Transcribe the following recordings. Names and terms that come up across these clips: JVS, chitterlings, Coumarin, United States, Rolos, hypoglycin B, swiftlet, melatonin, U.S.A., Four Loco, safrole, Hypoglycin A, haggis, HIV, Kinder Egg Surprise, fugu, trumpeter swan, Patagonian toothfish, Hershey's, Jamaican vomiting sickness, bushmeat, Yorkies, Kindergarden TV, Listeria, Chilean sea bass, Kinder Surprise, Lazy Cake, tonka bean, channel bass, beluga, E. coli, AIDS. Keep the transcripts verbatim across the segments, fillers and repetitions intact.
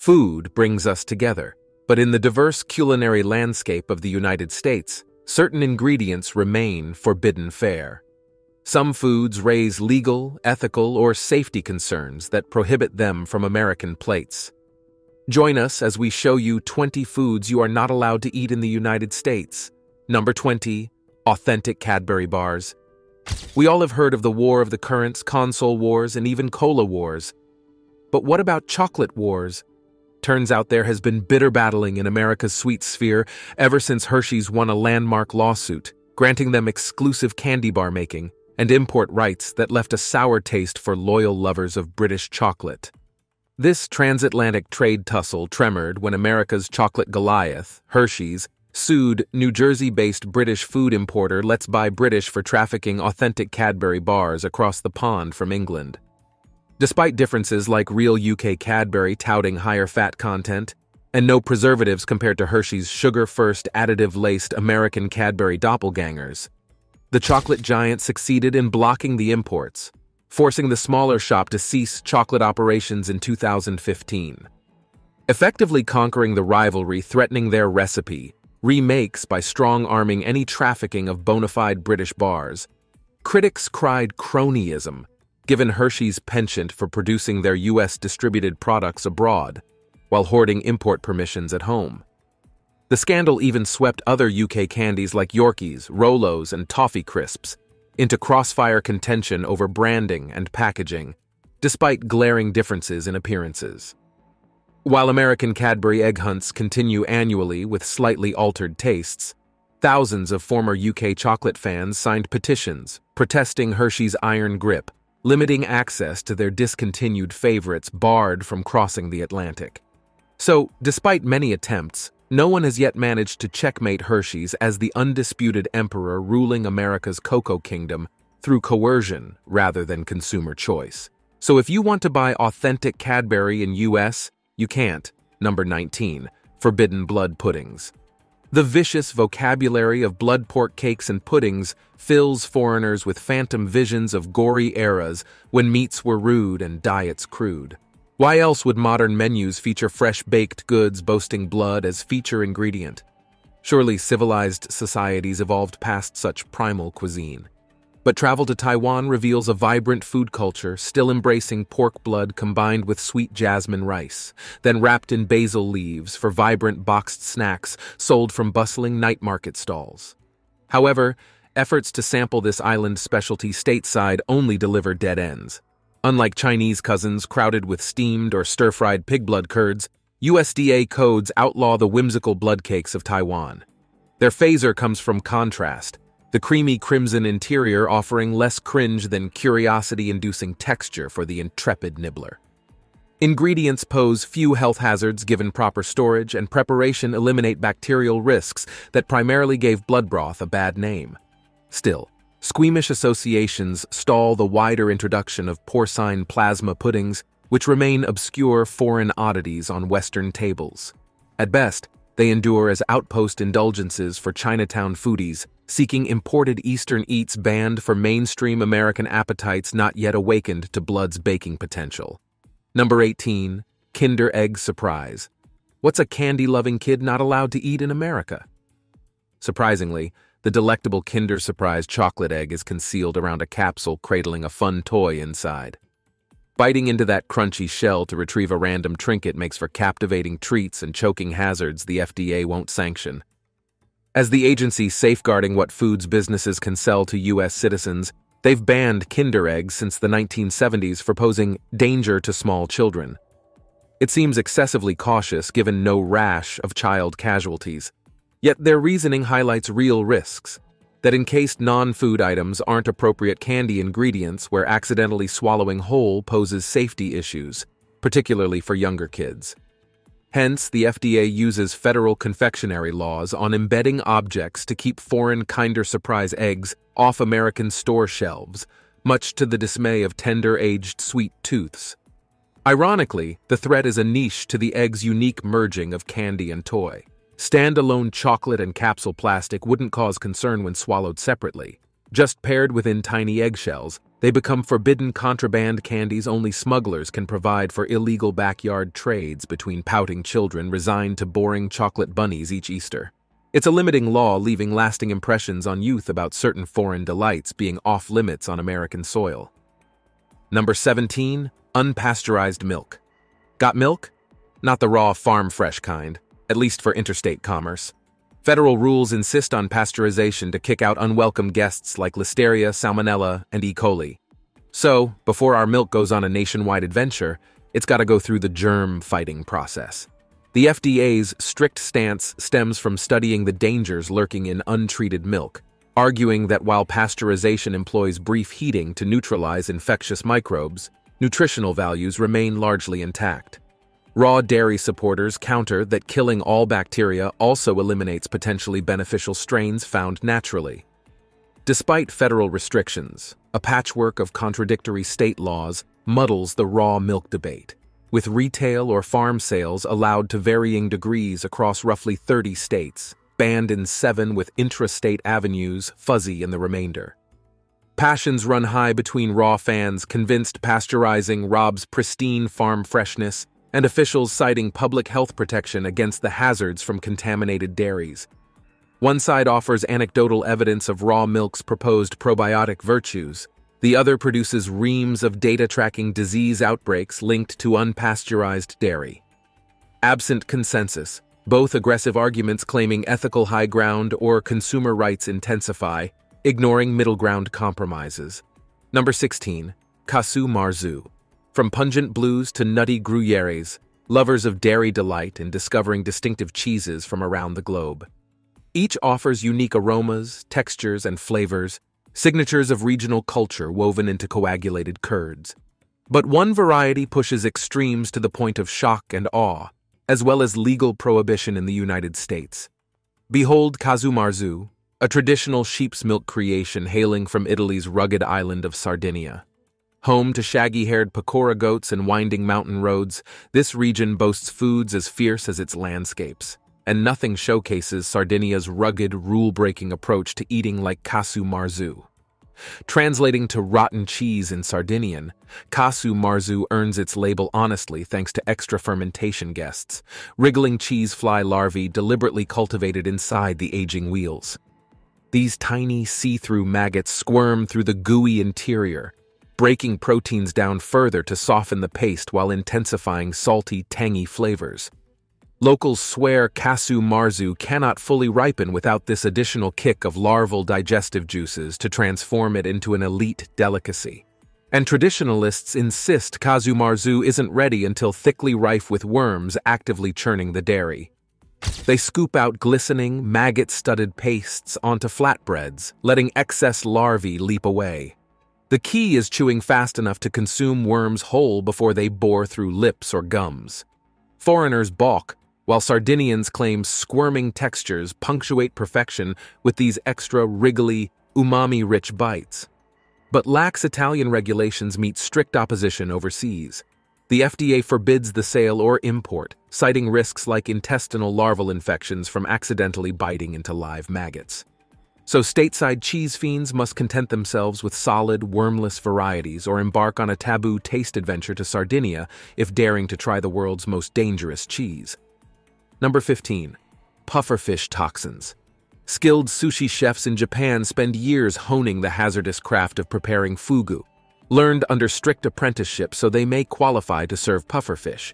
Food brings us together, but in the diverse culinary landscape of the United States, certain ingredients remain forbidden fare. Some foods raise legal, ethical, or safety concerns that prohibit them from American plates. Join us as we show you twenty foods you are not allowed to eat in the United States. Number twenty. Authentic Cadbury bars. We all have heard of the War of the Currants, console wars, and even cola wars. But what about chocolate wars? Turns out there has been bitter battling in America's sweet sphere ever since Hershey's won a landmark lawsuit, granting them exclusive candy bar making and import rights that left a sour taste for loyal lovers of British chocolate. This transatlantic trade tussle tremored when America's chocolate Goliath, Hershey's, sued New Jersey-based British food importer Let's Buy British for trafficking authentic Cadbury bars across the pond from England. Despite differences like real U K Cadbury touting higher fat content and no preservatives compared to Hershey's sugar-first additive-laced American Cadbury doppelgangers, the chocolate giant succeeded in blocking the imports, forcing the smaller shop to cease chocolate operations in two thousand fifteen. Effectively conquering the rivalry threatening their recipe, remakes by strong-arming any trafficking of bona fide British bars, critics cried cronyism, given Hershey's penchant for producing their U S distributed products abroad while hoarding import permissions at home. The scandal even swept other U K candies like Yorkies, Rolos, and Toffee Crisps into crossfire contention over branding and packaging, despite glaring differences in appearances. While American Cadbury egg hunts continue annually with slightly altered tastes, thousands of former U K chocolate fans signed petitions protesting Hershey's iron grip, limiting access to their discontinued favorites barred from crossing the Atlantic. So, despite many attempts, no one has yet managed to checkmate Hershey's as the undisputed emperor ruling America's cocoa kingdom through coercion rather than consumer choice. So if you want to buy authentic Cadbury in U S, you can't. Number nineteen. Forbidden blood puddings. The vicious vocabulary of blood pork cakes and puddings fills foreigners with phantom visions of gory eras when meats were rude and diets crude. Why else would modern menus feature fresh-baked goods boasting blood as feature ingredient? Surely civilized societies evolved past such primal cuisine. But travel to Taiwan reveals a vibrant food culture still embracing pork blood combined with sweet jasmine rice, then wrapped in basil leaves for vibrant boxed snacks sold from bustling night market stalls. However, efforts to sample this island specialty stateside only deliver dead ends. Unlike Chinese cousins crowded with steamed or stir-fried pig blood curds, U S D A codes outlaw the whimsical blood cakes of Taiwan. Their phaser comes from contrast, the creamy crimson interior offering less cringe than curiosity-inducing texture for the intrepid nibbler. Ingredients pose few health hazards given proper storage, and preparation eliminate bacterial risks that primarily gave blood broth a bad name. Still, squeamish associations stall the wider introduction of porcine plasma puddings, which remain obscure foreign oddities on Western tables. At best, they endure as outpost indulgences for Chinatown foodies seeking imported Eastern eats banned for mainstream American appetites not yet awakened to blood's baking potential. Number eighteen. Kinder Egg Surprise. What's a candy-loving kid not allowed to eat in America? Surprisingly, the delectable Kinder Surprise chocolate egg is concealed around a capsule cradling a fun toy inside. Biting into that crunchy shell to retrieve a random trinket makes for captivating treats and choking hazards the F D A won't sanction. As the agency safeguarding what foods businesses can sell to U S citizens, they've banned Kinder eggs since the nineteen seventies for posing danger to small children. It seems excessively cautious given no rash of child casualties. Yet their reasoning highlights real risks, that encased non-food items aren't appropriate candy ingredients where accidentally swallowing whole poses safety issues, particularly for younger kids. Hence, the F D A uses federal confectionery laws on embedding objects to keep foreign Kinder Surprise eggs off American store shelves, much to the dismay of tender-aged sweet tooths. Ironically, the threat is a niche to the egg's unique merging of candy and toy. Standalone chocolate and capsule plastic wouldn't cause concern when swallowed separately, Just paired within tiny eggshells, they become forbidden contraband candies only smugglers can provide for illegal backyard trades between pouting children resigned to boring chocolate bunnies each Easter. It's a limiting law leaving lasting impressions on youth about certain foreign delights being off-limits on American soil. Number seventeen. Unpasteurized milk. Got milk? Not the raw, farm-fresh kind, at least for interstate commerce. Federal rules insist on pasteurization to kick out unwelcome guests like Listeria, Salmonella, and E. coli. So, before our milk goes on a nationwide adventure, it's got to go through the germ-fighting process. The F D A's strict stance stems from studying the dangers lurking in untreated milk, arguing that while pasteurization employs brief heating to neutralize infectious microbes, nutritional values remain largely intact. Raw dairy supporters counter that killing all bacteria also eliminates potentially beneficial strains found naturally. Despite federal restrictions, a patchwork of contradictory state laws muddles the raw milk debate, with retail or farm sales allowed to varying degrees across roughly thirty states, banned in seven with intrastate avenues fuzzy in the remainder. Passions run high between raw fans convinced pasteurizing robs pristine farm freshness and officials citing public health protection against the hazards from contaminated dairies. One side offers anecdotal evidence of raw milk's proposed probiotic virtues. The other produces reams of data tracking disease outbreaks linked to unpasteurized dairy. Absent consensus, both aggressive arguments claiming ethical high ground or consumer rights intensify, ignoring middle ground compromises. Number sixteen. Casu Marzu. From pungent blues to nutty gruyères, lovers of dairy delight in discovering distinctive cheeses from around the globe. Each offers unique aromas, textures, and flavors, signatures of regional culture woven into coagulated curds. But one variety pushes extremes to the point of shock and awe, as well as legal prohibition in the United States. Behold Casu Marzu, a traditional sheep's milk creation hailing from Italy's rugged island of Sardinia. Home to shaggy-haired pecora goats and winding mountain roads, this region boasts foods as fierce as its landscapes. And nothing showcases Sardinia's rugged, rule-breaking approach to eating like Casu Marzu. Translating to rotten cheese in Sardinian, Casu Marzu earns its label honestly thanks to extra fermentation guests, wriggling cheese fly larvae deliberately cultivated inside the aging wheels. These tiny, see-through maggots squirm through the gooey interior, breaking proteins down further to soften the paste while intensifying salty, tangy flavors. Locals swear Casu Marzu cannot fully ripen without this additional kick of larval digestive juices to transform it into an elite delicacy. And traditionalists insist Casu Marzu isn't ready until thickly rife with worms actively churning the dairy. They scoop out glistening, maggot-studded pastes onto flatbreads, letting excess larvae leap away. The key is chewing fast enough to consume worms whole before they bore through lips or gums. Foreigners balk, while Sardinians claim squirming textures punctuate perfection with these extra, wriggly, umami-rich bites. But lax Italian regulations meet strict opposition overseas. The F D A forbids the sale or import, citing risks like intestinal larval infections from accidentally biting into live maggots. So stateside cheese fiends must content themselves with solid, wormless varieties or embark on a taboo taste adventure to Sardinia if daring to try the world's most dangerous cheese. Number fifteen. Pufferfish toxins. Skilled sushi chefs in Japan spend years honing the hazardous craft of preparing fugu, learned under strict apprenticeship so they may qualify to serve pufferfish.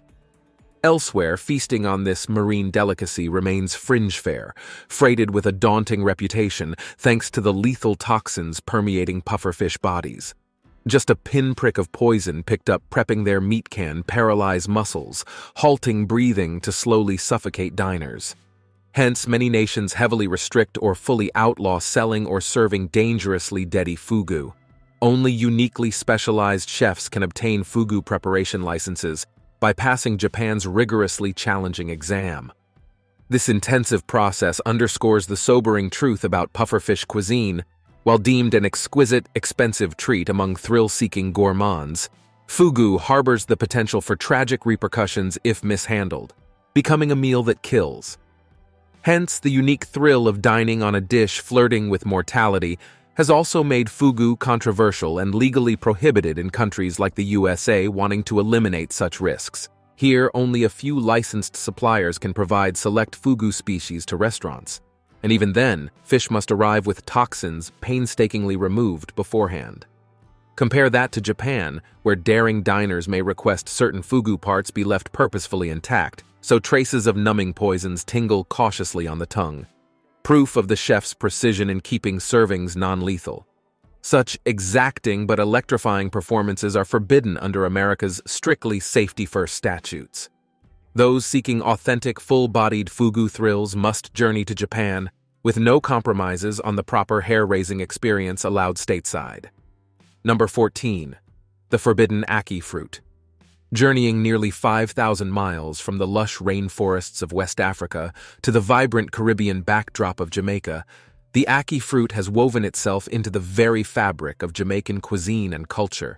Elsewhere, feasting on this marine delicacy remains fringe fare, freighted with a daunting reputation thanks to the lethal toxins permeating pufferfish bodies. Just a pinprick of poison picked up prepping their meat can paralyze muscles, halting breathing to slowly suffocate diners. Hence, many nations heavily restrict or fully outlaw selling or serving dangerously deadly fugu. Only uniquely specialized chefs can obtain fugu preparation licenses by passing Japan's rigorously challenging exam. This intensive process underscores the sobering truth about pufferfish cuisine. While deemed an exquisite, expensive treat among thrill-seeking gourmands, fugu harbors the potential for tragic repercussions if mishandled, becoming a meal that kills. Hence, the unique thrill of dining on a dish flirting with mortality, has also made fugu controversial and legally prohibited in countries like the U S A wanting to eliminate such risks. Here, only a few licensed suppliers can provide select fugu species to restaurants. And even then, fish must arrive with toxins painstakingly removed beforehand. Compare that to Japan, where daring diners may request certain fugu parts be left purposefully intact, so traces of numbing poisons tingle cautiously on the tongue. Proof of the chef's precision in keeping servings non-lethal. Such exacting but electrifying performances are forbidden under America's strictly safety-first statutes. Those seeking authentic, full-bodied fugu thrills must journey to Japan, with no compromises on the proper hair-raising experience allowed stateside. Number fourteen. The forbidden ackee fruit. Journeying nearly five thousand miles from the lush rainforests of West Africa to the vibrant Caribbean backdrop of Jamaica, the ackee fruit has woven itself into the very fabric of Jamaican cuisine and culture.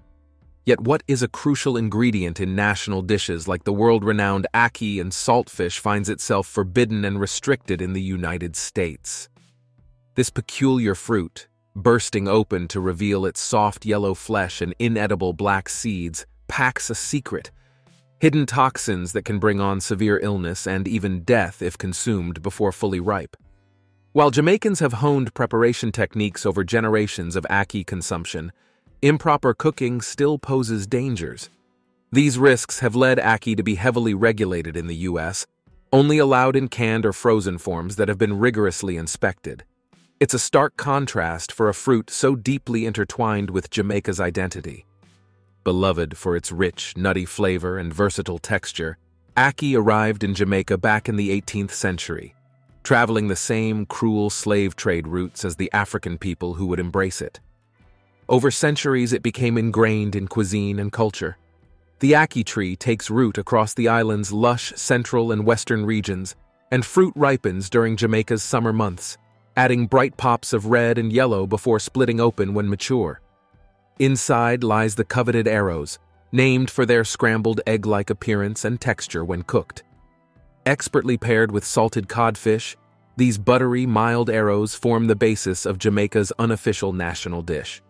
Yet what is a crucial ingredient in national dishes like the world-renowned ackee and saltfish finds itself forbidden and restricted in the United States. This peculiar fruit, bursting open to reveal its soft yellow flesh and inedible black seeds, packs a secret, hidden toxins that can bring on severe illness and even death if consumed before fully ripe. While Jamaicans have honed preparation techniques over generations of ackee consumption, improper cooking still poses dangers. These risks have led ackee to be heavily regulated in the U S, only allowed in canned or frozen forms that have been rigorously inspected. It's a stark contrast for a fruit so deeply intertwined with Jamaica's identity. Beloved for its rich, nutty flavor and versatile texture, ackee arrived in Jamaica back in the eighteenth century. Traveling the same cruel slave trade routes as the African people who would embrace it. Over centuries, it became ingrained in cuisine and culture. The ackee tree takes root across the island's lush central and western regions, and fruit ripens during Jamaica's summer months, adding bright pops of red and yellow before splitting open when mature. Inside lies the coveted arrows, named for their scrambled egg-like appearance and texture when cooked. Expertly paired with salted codfish, these buttery, mild arrows form the basis of Jamaica's unofficial national dish.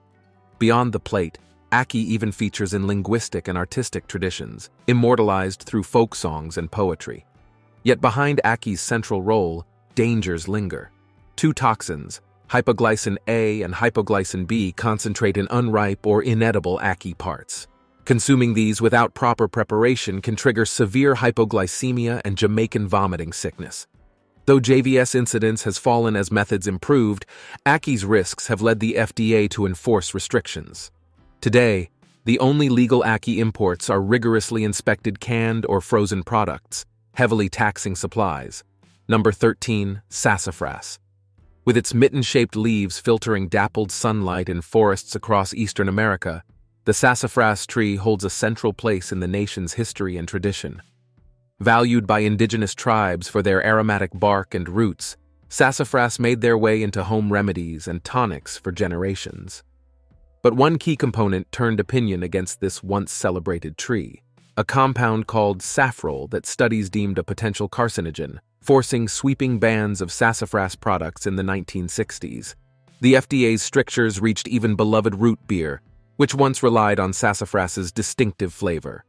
Beyond the plate, ackee even features in linguistic and artistic traditions, immortalized through folk songs and poetry. Yet behind ackee's central role, dangers linger. Two toxins, hypoglycin A and hypoglycin B, concentrate in unripe or inedible ackee parts. Consuming these without proper preparation can trigger severe hypoglycemia and Jamaican vomiting sickness. Though J V S incidence has fallen as methods improved, ackee's risks have led the F D A to enforce restrictions. Today, the only legal ackee imports are rigorously inspected canned or frozen products, heavily taxing supplies. Number thirteen. Sassafras. With its mitten-shaped leaves filtering dappled sunlight in forests across eastern America, the sassafras tree holds a central place in the nation's history and tradition. Valued by indigenous tribes for their aromatic bark and roots, sassafras made their way into home remedies and tonics for generations. But one key component turned opinion against this once-celebrated tree, a compound called safrole that studies deemed a potential carcinogen, forcing sweeping bans of sassafras products in the nineteen sixties. The F D A's strictures reached even beloved root beer, which once relied on sassafras's distinctive flavor.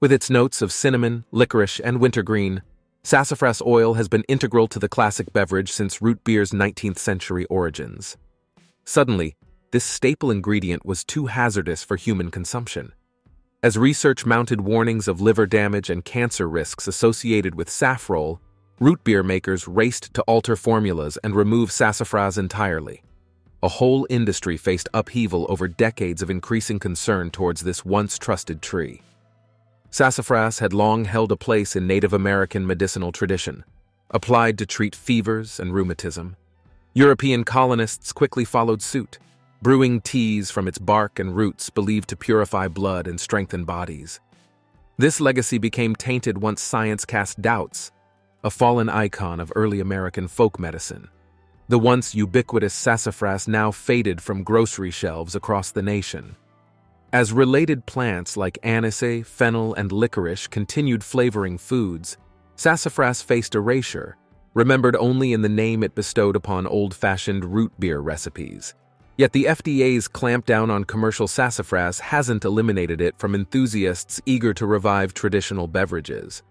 With its notes of cinnamon, licorice, and wintergreen, sassafras oil has been integral to the classic beverage since root beer's nineteenth century origins. Suddenly, this staple ingredient was too hazardous for human consumption. As research mounted warnings of liver damage and cancer risks associated with safrole, root beer makers raced to alter formulas and remove sassafras entirely. A whole industry faced upheaval over decades of increasing concern towards this once-trusted tree. Sassafras had long held a place in Native American medicinal tradition, applied to treat fevers and rheumatism. European colonists quickly followed suit, brewing teas from its bark and roots believed to purify blood and strengthen bodies. This legacy became tainted once science cast doubts, a fallen icon of early American folk medicine. The once ubiquitous sassafras now faded from grocery shelves across the nation. As related plants like anise, fennel, and licorice continued flavoring foods, sassafras faced erasure, remembered only in the name it bestowed upon old-fashioned root beer recipes. Yet the F D A's clampdown on commercial sassafras hasn't eliminated it from enthusiasts eager to revive traditional beverages.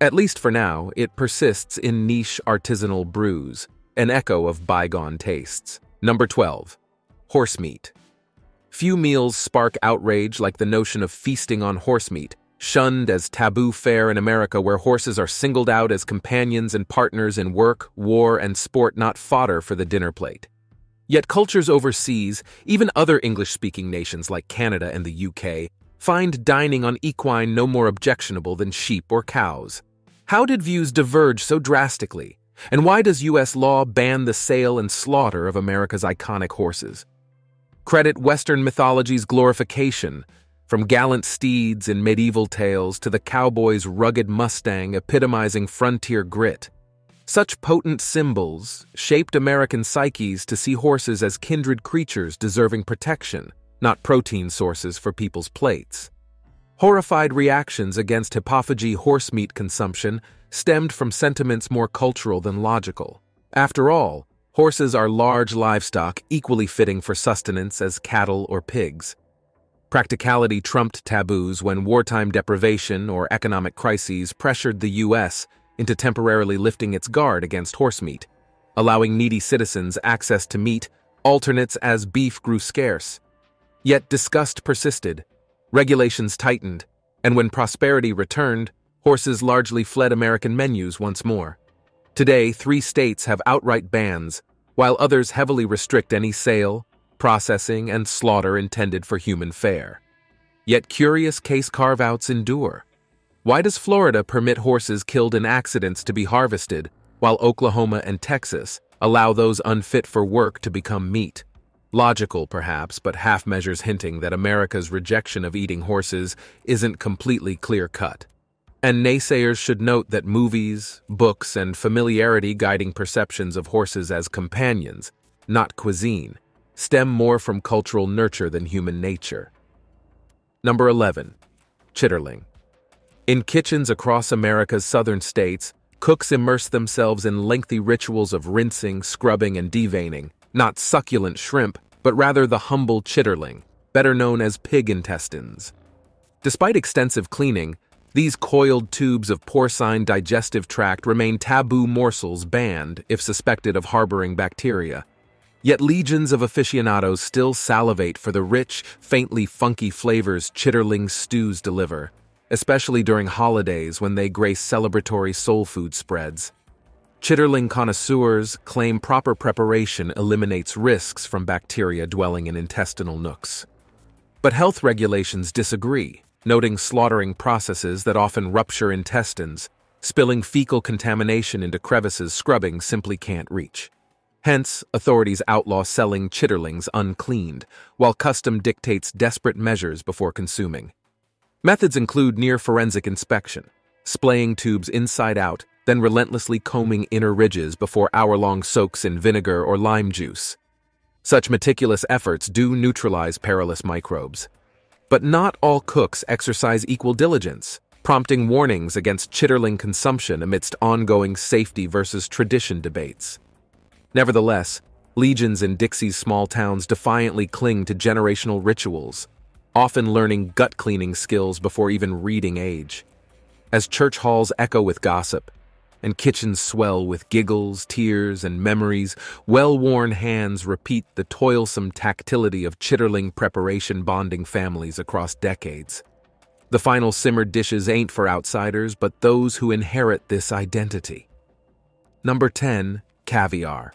At least for now, it persists in niche artisanal brews, an echo of bygone tastes. Number twelve. Horse meat. Few meals spark outrage like the notion of feasting on horse meat, shunned as taboo fare in America where horses are singled out as companions and partners in work, war, and sport, not fodder for the dinner plate. Yet cultures overseas, even other English-speaking nations like Canada and the U K, find dining on equine no more objectionable than sheep or cows. How did views diverge so drastically? And why does U S law ban the sale and slaughter of America's iconic horses? Credit Western mythology's glorification, from gallant steeds in medieval tales to the cowboy's rugged mustang epitomizing frontier grit. Such potent symbols shaped American psyches to see horses as kindred creatures deserving protection, not protein sources for people's plates. Horrified reactions against hypophagy horse meat consumption stemmed from sentiments more cultural than logical. After all, horses are large livestock equally fitting for sustenance as cattle or pigs. Practicality trumped taboos when wartime deprivation or economic crises pressured the U S into temporarily lifting its guard against horse meat, allowing needy citizens access to meat, alternates as beef grew scarce. Yet disgust persisted, regulations tightened, and when prosperity returned, horses largely fled American menus once more. Today, three states have outright bans, while others heavily restrict any sale, processing, and slaughter intended for human fare. Yet curious case carve-outs endure. Why does Florida permit horses killed in accidents to be harvested, while Oklahoma and Texas allow those unfit for work to become meat? Logical, perhaps, but half-measures hinting that America's rejection of eating horses isn't completely clear-cut. And naysayers should note that movies, books, and familiarity guiding perceptions of horses as companions, not cuisine, stem more from cultural nurture than human nature. Number eleven. Chitterling. In kitchens across America's southern states, cooks immerse themselves in lengthy rituals of rinsing, scrubbing, and deveining, not succulent shrimp, but rather the humble chitterling, better known as pig intestines. Despite extensive cleaning, these coiled tubes of porcine digestive tract remain taboo morsels banned if suspected of harboring bacteria. Yet legions of aficionados still salivate for the rich, faintly funky flavors chitterling stews deliver, especially during holidays when they grace celebratory soul food spreads. Chitterling connoisseurs claim proper preparation eliminates risks from bacteria dwelling in intestinal nooks. But health regulations disagree, noting slaughtering processes that often rupture intestines, spilling fecal contamination into crevices scrubbing simply can't reach. Hence, authorities outlaw selling chitterlings uncleaned, while custom dictates desperate measures before consuming. Methods include near-forensic inspection, splaying tubes inside out, then relentlessly combing inner ridges before hour-long soaks in vinegar or lime juice. Such meticulous efforts do neutralize perilous microbes. But not all cooks exercise equal diligence, prompting warnings against chitterling consumption amidst ongoing safety versus tradition debates. Nevertheless, legions in Dixie's small towns defiantly cling to generational rituals, often learning gut-cleaning skills before even reading age. As church halls echo with gossip, and kitchens swell with giggles, tears, and memories, well-worn hands repeat the toilsome tactility of chitterling preparation bonding families across decades. The final simmered dishes ain't for outsiders, but those who inherit this identity. Number ten. Caviar.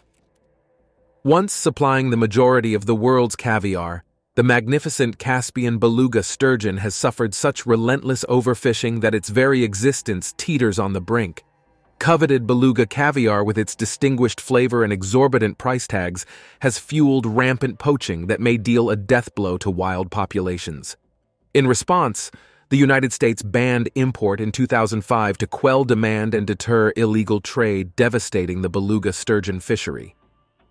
Once supplying the majority of the world's caviar, the magnificent Caspian beluga sturgeon has suffered such relentless overfishing that its very existence teeters on the brink. Coveted beluga caviar, with its distinguished flavor and exorbitant price tags, has fueled rampant poaching that may deal a death blow to wild populations. In response, the United States banned import in two thousand five to quell demand and deter illegal trade devastating the beluga sturgeon fishery.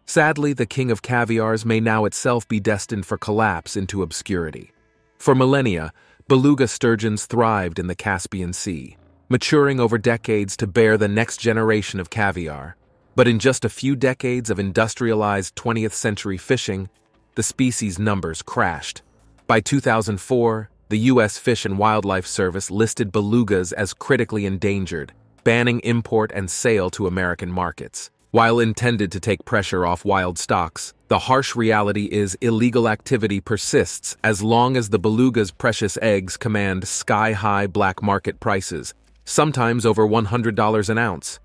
Sadly, the king of caviars may now itself be destined for collapse into obscurity. For millennia, beluga sturgeons thrived in the Caspian Sea, maturing over decades to bear the next generation of caviar. But in just a few decades of industrialized twentieth century fishing, the species numbers crashed. By two thousand four, the U S Fish and Wildlife Service listed belugas as critically endangered, banning import and sale to American markets. While intended to take pressure off wild stocks, the harsh reality is illegal activity persists as long as the beluga's precious eggs command sky-high black market prices, sometimes over one hundred dollars an ounce.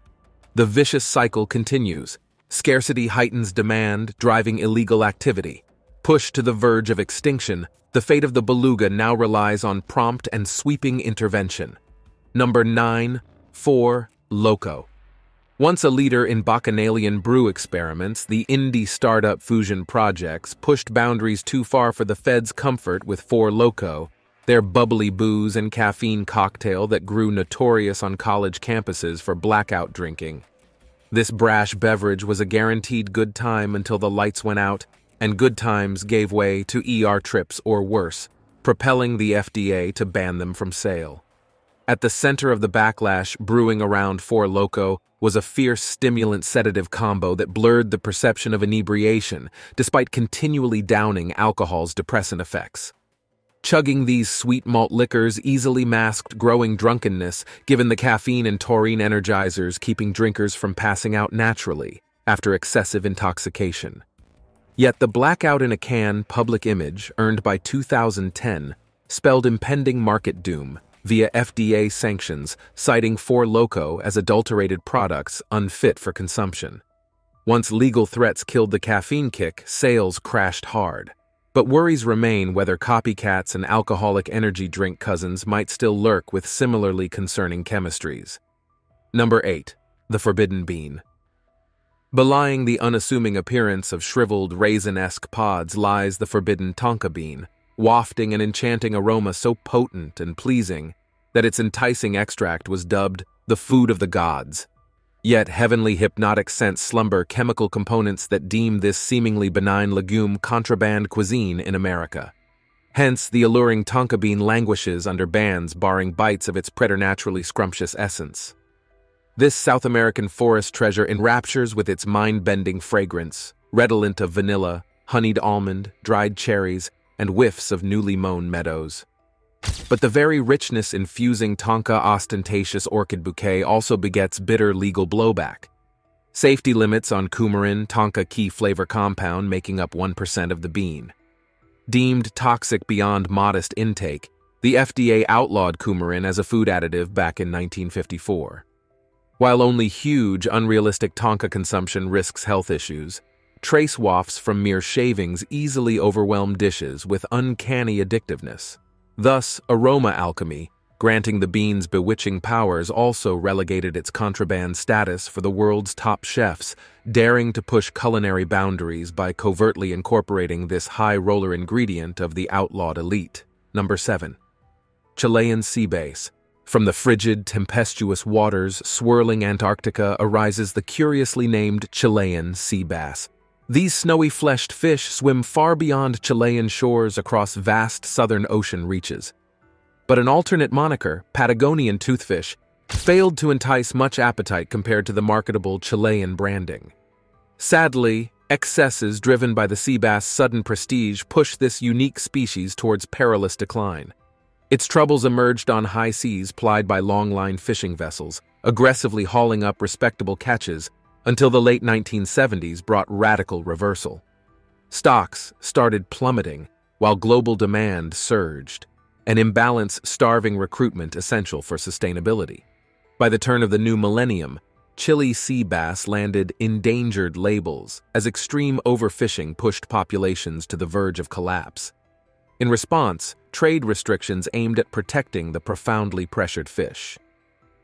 The vicious cycle continues. Scarcity heightens demand, driving illegal activity. Pushed to the verge of extinction, the fate of the beluga now relies on prompt and sweeping intervention. Number nine, four, Loco. Once a leader in bacchanalian brew experiments, the indie startup fusion projects pushed boundaries too far for the Fed's comfort with Four Loco, their bubbly booze and caffeine cocktail that grew notorious on college campuses for blackout drinking. This brash beverage was a guaranteed good time until the lights went out, and good times gave way to E R trips or worse, propelling the F D A to ban them from sale. At the center of the backlash brewing around Four Loco was a fierce stimulant-sedative combo that blurred the perception of inebriation despite continually downing alcohol's depressant effects. Chugging these sweet malt liquors easily masked growing drunkenness, given the caffeine and taurine energizers keeping drinkers from passing out naturally after excessive intoxication. Yet the blackout in a can public image earned by two thousand ten spelled impending market doom via F D A sanctions, citing Four Loco as adulterated products unfit for consumption. Once legal threats killed the caffeine kick, sales crashed hard. But worries remain whether copycats and alcoholic energy drink cousins might still lurk with similarly concerning chemistries. Number eight, the forbidden bean. Belying the unassuming appearance of shriveled raisin-esque pods lies the forbidden tonka bean, wafting an enchanting aroma so potent and pleasing that its enticing extract was dubbed the food of the gods. Yet heavenly hypnotic scents slumber chemical components that deem this seemingly benign legume contraband cuisine in America. Hence, the alluring tonka bean languishes under bans barring bites of its preternaturally scrumptious essence. This South American forest treasure enraptures with its mind-bending fragrance, redolent of vanilla, honeyed almond, dried cherries, and whiffs of newly mown meadows. But the very richness infusing tonka's ostentatious orchid bouquet also begets bitter legal blowback. Safety limits on coumarin, tonka key flavor compound making up one percent of the bean. Deemed toxic beyond modest intake, the F D A outlawed coumarin as a food additive back in nineteen fifty-four. While only huge, unrealistic tonka consumption risks health issues, trace wafts from mere shavings easily overwhelm dishes with uncanny addictiveness. Thus, aroma alchemy, granting the bean's bewitching powers, also relegated its contraband status for the world's top chefs, daring to push culinary boundaries by covertly incorporating this high-roller ingredient of the outlawed elite. Number seven. Chilean sea bass. From the frigid, tempestuous waters swirling Antarctica arises the curiously named Chilean sea bass. These snowy-fleshed fish swim far beyond Chilean shores across vast southern ocean reaches. But an alternate moniker, Patagonian toothfish, failed to entice much appetite compared to the marketable Chilean branding. Sadly, excesses driven by the sea bass' sudden prestige pushed this unique species towards perilous decline. Its troubles emerged on high seas plied by long-line fishing vessels, aggressively hauling up respectable catches, until the late nineteen seventies brought radical reversal. Stocks started plummeting while global demand surged, an imbalance starving recruitment essential for sustainability. By the turn of the new millennium, Chilean sea bass landed endangered labels as extreme overfishing pushed populations to the verge of collapse. In response, trade restrictions aimed at protecting the profoundly pressured fish.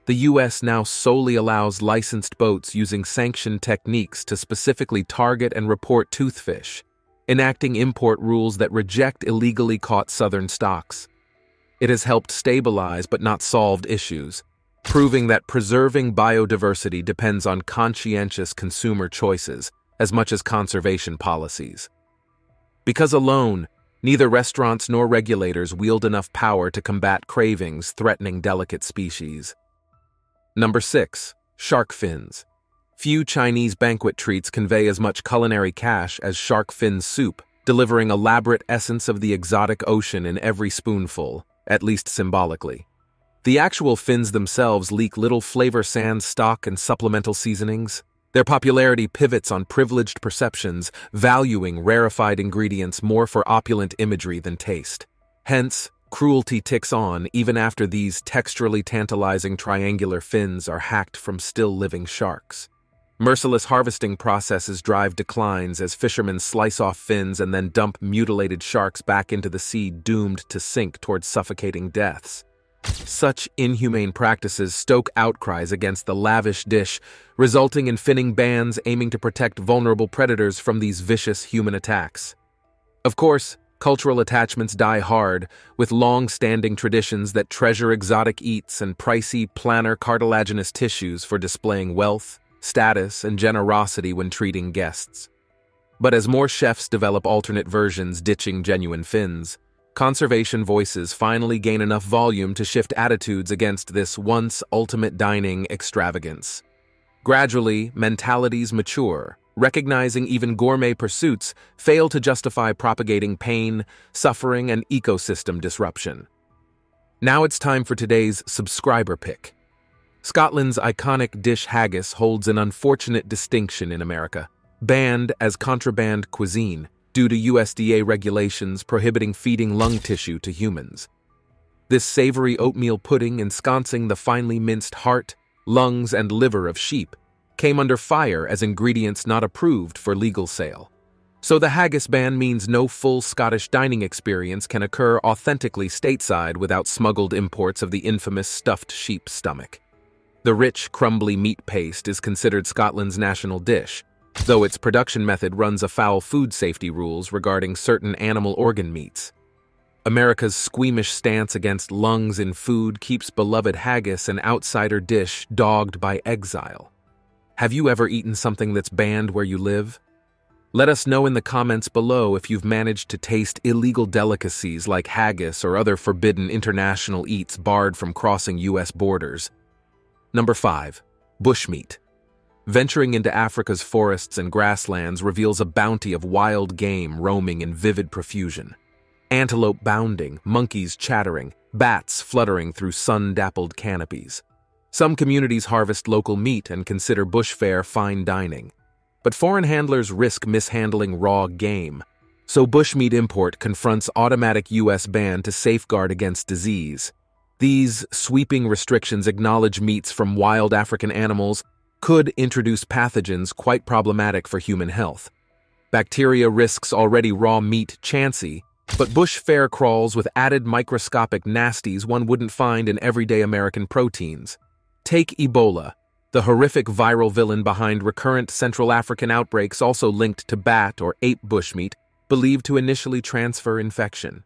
The U S now solely allows licensed boats using sanctioned techniques to specifically target and report toothfish, enacting import rules that reject illegally caught southern stocks. It has helped stabilize but not solved issues, proving that preserving biodiversity depends on conscientious consumer choices as much as conservation policies. Because alone, neither restaurants nor regulators wield enough power to combat cravings threatening delicate species. Number six. Shark fins. Few Chinese banquet treats convey as much culinary cash as shark fin soup, delivering elaborate essence of the exotic ocean in every spoonful, at least symbolically. The actual fins themselves leak little flavor sands, stock, and supplemental seasonings. Their popularity pivots on privileged perceptions, valuing rarefied ingredients more for opulent imagery than taste. Hence, cruelty ticks on even after these texturally tantalizing triangular fins are hacked from still-living sharks. Merciless harvesting processes drive declines as fishermen slice off fins and then dump mutilated sharks back into the sea, doomed to sink towards suffocating deaths. Such inhumane practices stoke outcries against the lavish dish, resulting in finning bans aiming to protect vulnerable predators from these vicious human attacks. Of course, cultural attachments die hard, with long-standing traditions that treasure exotic eats and pricey planar cartilaginous tissues for displaying wealth, status, and generosity when treating guests. But as more chefs develop alternate versions ditching genuine fins, conservation voices finally gain enough volume to shift attitudes against this once ultimate dining extravagance. Gradually, mentalities mature, recognizing even gourmet pursuits fail to justify propagating pain, suffering, and ecosystem disruption. Now it's time for today's subscriber pick. Scotland's iconic dish haggis holds an unfortunate distinction in America, banned as contraband cuisine due to U S D A regulations prohibiting feeding lung tissue to humans. This savory oatmeal pudding, ensconcing the finely minced heart, lungs, and liver of sheep, came under fire as ingredients not approved for legal sale. So the haggis ban means no full Scottish dining experience can occur authentically stateside without smuggled imports of the infamous stuffed sheep stomach. The rich, crumbly meat paste is considered Scotland's national dish, though its production method runs afoul food safety rules regarding certain animal organ meats. America's squeamish stance against lungs in food keeps beloved haggis, an outsider dish, dogged by exile. Have you ever eaten something that's banned where you live? Let us know in the comments below if you've managed to taste illegal delicacies like haggis or other forbidden international eats barred from crossing U S borders. Number five. Bushmeat. Venturing into Africa's forests and grasslands reveals a bounty of wild game roaming in vivid profusion. Antelope bounding, monkeys chattering, bats fluttering through sun-dappled canopies. Some communities harvest local meat and consider bush fare fine dining, but foreign handlers risk mishandling raw game, so bushmeat import confronts automatic U S ban to safeguard against disease. These sweeping restrictions acknowledge meats from wild African animals could introduce pathogens quite problematic for human health. Bacteria risks already raw meat chancy, but bush fare crawls with added microscopic nasties one wouldn't find in everyday American proteins. Take Ebola, the horrific viral villain behind recurrent Central African outbreaks, also linked to bat or ape bushmeat, believed to initially transfer infection.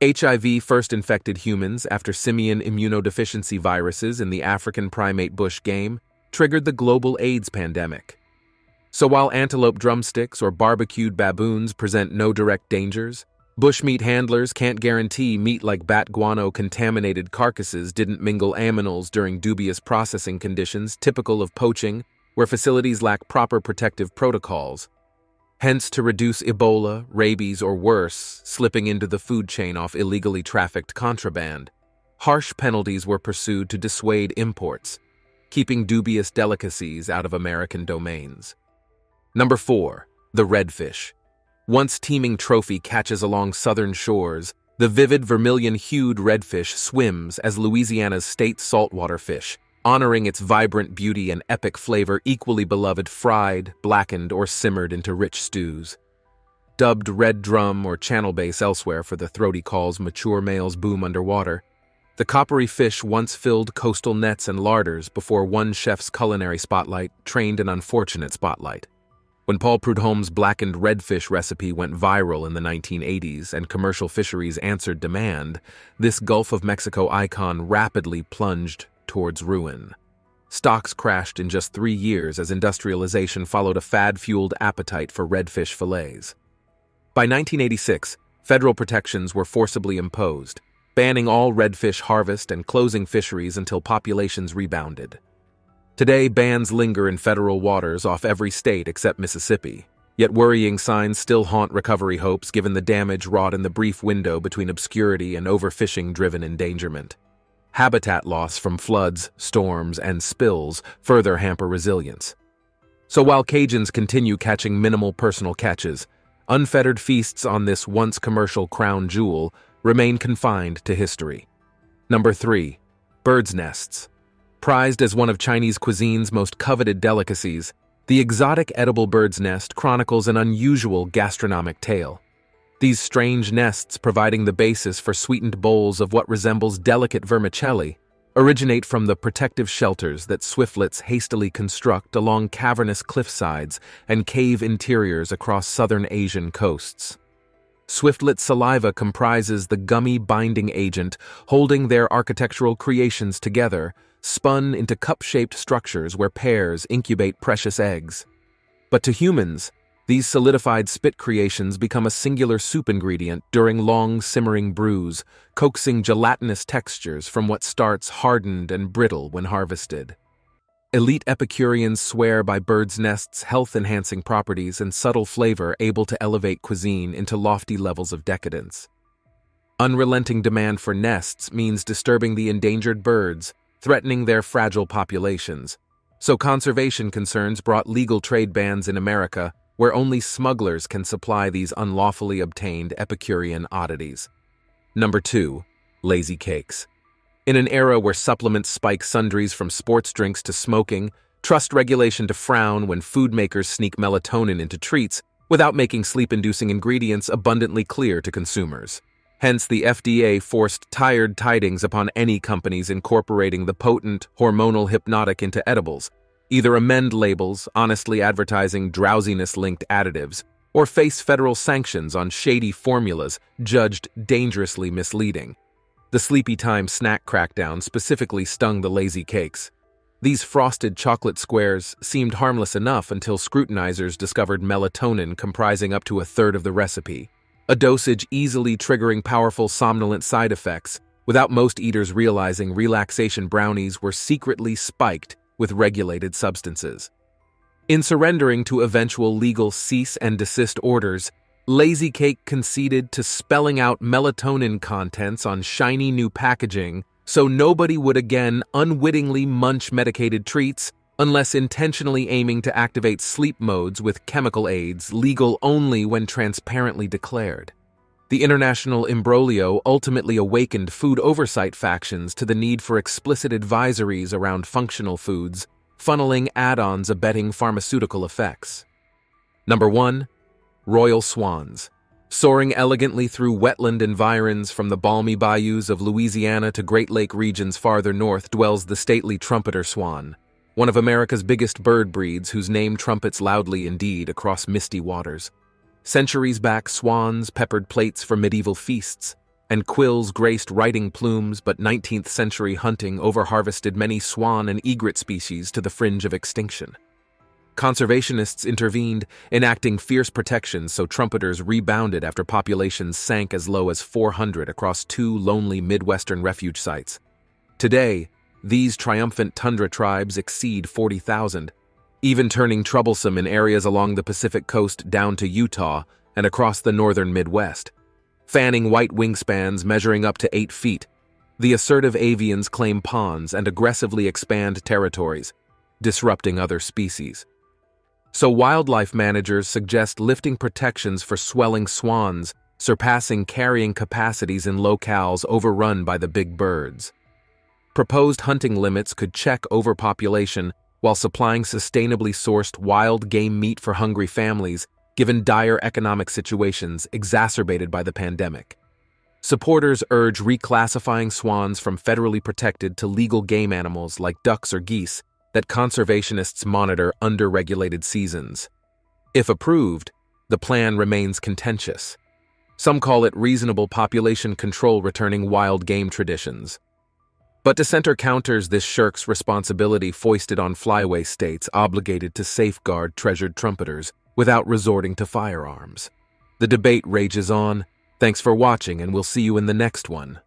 H I V first infected humans after simian immunodeficiency viruses in the African primate bush game triggered the global AIDS pandemic. So while antelope drumsticks or barbecued baboons present no direct dangers, bushmeat handlers can't guarantee meat like bat guano contaminated carcasses didn't mingle aminals during dubious processing conditions typical of poaching, where facilities lack proper protective protocols. Hence, to reduce Ebola, rabies, or worse, slipping into the food chain off illegally trafficked contraband, harsh penalties were pursued to dissuade imports, keeping dubious delicacies out of American domains. Number four. The redfish. Once teeming trophy catches along southern shores, the vivid vermilion-hued redfish swims as Louisiana's state saltwater fish, honoring its vibrant beauty and epic flavor, equally beloved fried, blackened, or simmered into rich stews. Dubbed red drum or channel bass elsewhere for the throaty calls mature males boom underwater, the coppery fish once filled coastal nets and larders before one chef's culinary spotlight trained an unfortunate spotlight. When Paul Prudhomme's blackened redfish recipe went viral in the nineteen eighties and commercial fisheries answered demand, this Gulf of Mexico icon rapidly plunged towards ruin. Stocks crashed in just three years as industrialization followed a fad-fueled appetite for redfish fillets. By nineteen eighty-six, federal protections were forcibly imposed, banning all redfish harvest and closing fisheries until populations rebounded. Today, bans linger in federal waters off every state except Mississippi, Yet worrying signs still haunt recovery hopes given the damage wrought in the brief window between obscurity and overfishing-driven endangerment. Habitat loss from floods, storms, and spills further hamper resilience. So while Cajuns continue catching minimal personal catches, unfettered feasts on this once commercial crown jewel remain confined to history. Number three. Birds' nests. Prized as one of Chinese cuisine's most coveted delicacies, the exotic edible bird's nest chronicles an unusual gastronomic tale. These strange nests, providing the basis for sweetened bowls of what resembles delicate vermicelli, originate from the protective shelters that swiftlets hastily construct along cavernous cliffsides and cave interiors across southern Asian coasts. Swiftlet saliva comprises the gummy binding agent holding their architectural creations together, spun into cup-shaped structures where pairs incubate precious eggs. But to humans, these solidified spit creations become a singular soup ingredient during long simmering brews, coaxing gelatinous textures from what starts hardened and brittle when harvested. Elite epicureans swear by birds' nests' health-enhancing properties and subtle flavor able to elevate cuisine into lofty levels of decadence. Unrelenting demand for nests means disturbing the endangered birds, threatening their fragile populations. So conservation concerns brought legal trade bans in America, where only smugglers can supply these unlawfully obtained epicurean oddities. Number two. Lazy Cakes. In an era where supplements spike sundries from sports drinks to smoking, trust regulation to frown when food makers sneak melatonin into treats without making sleep-inducing ingredients abundantly clear to consumers. Hence, the F D A forced tired tidings upon any companies incorporating the potent hormonal hypnotic into edibles. Either amend labels, honestly advertising drowsiness-linked additives, or face federal sanctions on shady formulas judged dangerously misleading. The sleepy time snack crackdown specifically stung the Lazy Cakes. These frosted chocolate squares seemed harmless enough until scrutinizers discovered melatonin comprising up to a third of the recipe, a dosage easily triggering powerful somnolent side effects, without most eaters realizing relaxation brownies were secretly spiked with regulated substances. In surrendering to eventual legal cease and desist orders, Lazy Cake conceded to spelling out melatonin contents on shiny new packaging so nobody would again unwittingly munch medicated treats unless intentionally aiming to activate sleep modes with chemical aids legal only when transparently declared. The international imbroglio ultimately awakened food oversight factions to the need for explicit advisories around functional foods, funneling add-ons abetting pharmaceutical effects. Number one. Royal Swans. Soaring elegantly through wetland environs from the balmy bayous of Louisiana to Great Lake regions farther north dwells the stately trumpeter swan, one of America's biggest bird breeds whose name trumpets loudly indeed across misty waters. Centuries back, swans peppered plates for medieval feasts, and quills graced writing plumes, but nineteenth century hunting overharvested many swan and egret species to the fringe of extinction. Conservationists intervened, enacting fierce protections so trumpeters rebounded after populations sank as low as four hundred across two lonely Midwestern refuge sites. Today, these triumphant tundra tribes exceed forty thousand, even turning troublesome in areas along the Pacific coast down to Utah and across the northern Midwest. Fanning white wingspans measuring up to eight feet, the assertive avians claim ponds and aggressively expand territories, disrupting other species. So wildlife managers suggest lifting protections for swelling swans, surpassing carrying capacities in locales overrun by the big birds. Proposed hunting limits could check overpopulation while supplying sustainably sourced wild game meat for hungry families, given dire economic situations exacerbated by the pandemic. Supporters urge reclassifying swans from federally protected to legal game animals like ducks or geese that conservationists monitor under regulated seasons. If approved, the plan remains contentious. Some call it reasonable population control returning wild game traditions. But dissenter counters this shirk's responsibility foisted on flyway states obligated to safeguard treasured trumpeters without resorting to firearms. The debate rages on. Thanks for watching, and we'll see you in the next one.